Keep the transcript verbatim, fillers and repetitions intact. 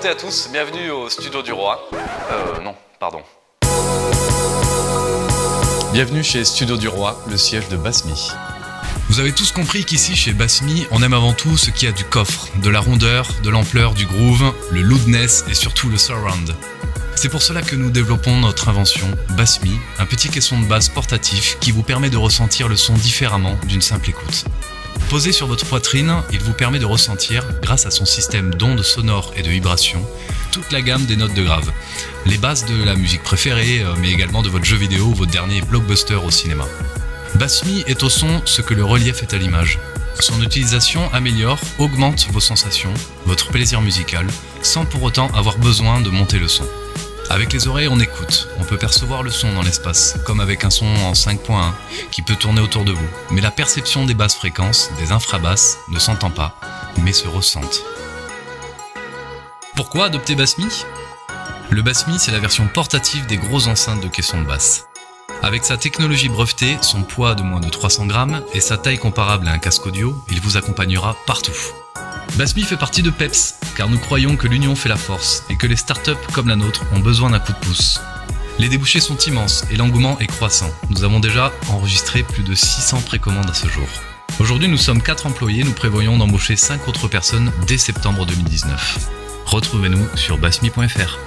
toutes et à tous, bienvenue au studio du Roi. Euh, non, pardon. Bienvenue chez Studio du Roi, le siège de BassMe. Vous avez tous compris qu'ici, chez BassMe, on aime avant tout ce qui a du coffre, de la rondeur, de l'ampleur, du groove, le loudness et surtout le surround. C'est pour cela que nous développons notre invention, BassMe, un petit caisson de basse portatif qui vous permet de ressentir le son différemment d'une simple écoute. Posé sur votre poitrine, il vous permet de ressentir, grâce à son système d'ondes sonores et de vibrations, toute la gamme des notes de grave, les basses de la musique préférée, mais également de votre jeu vidéo ou votre dernier blockbuster au cinéma. BassMe est au son ce que le relief est à l'image. Son utilisation améliore, augmente vos sensations, votre plaisir musical, sans pour autant avoir besoin de monter le son. Avec les oreilles, on écoute, on peut percevoir le son dans l'espace, comme avec un son en cinq point un qui peut tourner autour de vous. Mais la perception des basses fréquences, des infrabasses, ne s'entend pas, mais se ressentent. Pourquoi adopter BassMe? Le BassMe, c'est la version portative des grosses enceintes de caissons de basse. Avec sa technologie brevetée, son poids de moins de trois cents grammes et sa taille comparable à un casque audio, il vous accompagnera partout. BassMe fait partie de PEPS, car nous croyons que l'union fait la force et que les startups comme la nôtre ont besoin d'un coup de pouce. Les débouchés sont immenses et l'engouement est croissant. Nous avons déjà enregistré plus de six cents précommandes à ce jour. Aujourd'hui, nous sommes quatre employés, nous prévoyons d'embaucher cinq autres personnes dès septembre deux mille dix-neuf. Retrouvez-nous sur bassme point fr.